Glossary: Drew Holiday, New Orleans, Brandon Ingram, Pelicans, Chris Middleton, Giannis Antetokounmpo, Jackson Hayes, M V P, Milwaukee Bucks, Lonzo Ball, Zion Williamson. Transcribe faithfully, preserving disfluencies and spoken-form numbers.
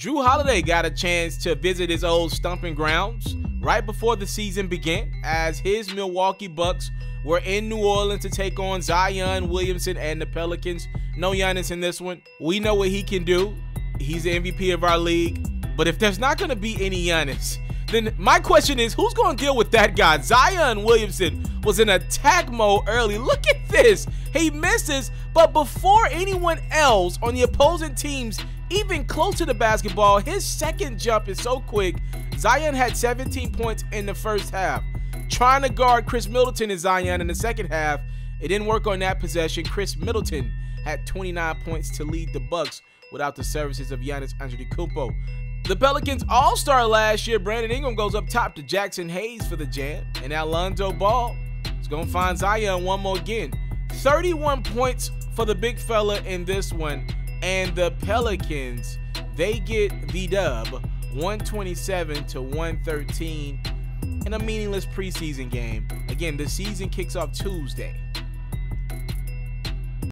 Drew Holiday got a chance to visit his old stomping grounds right before the season began, as his Milwaukee Bucks were in New Orleans to take on Zion Williamson and the Pelicans. No Giannis in this one. We know what he can do. He's the M V P of our league. But if there's not going to be any Giannis, then my question is, who's going to deal with that guy? Zion Williamson was in attack mode early. Look at this. He misses, but before anyone else on the opposing team's even close to the basketball, his second jump is so quick. Zion had seventeen points in the first half. Trying to guard Chris Middleton and Zion in the second half, it didn't work on that possession. Chris Middleton had twenty-nine points to lead the Bucks without the services of Giannis Antetokounmpo. The Pelicans all-star last year, Brandon Ingram, goes up top to Jackson Hayes for the jam, and now Lonzo Ball is going to find Zion one more again. thirty-one points for the big fella in this one. And the Pelicans, they get the dub, one twenty-seven to one thirteen, in a meaningless preseason game. Again, the season kicks off Tuesday.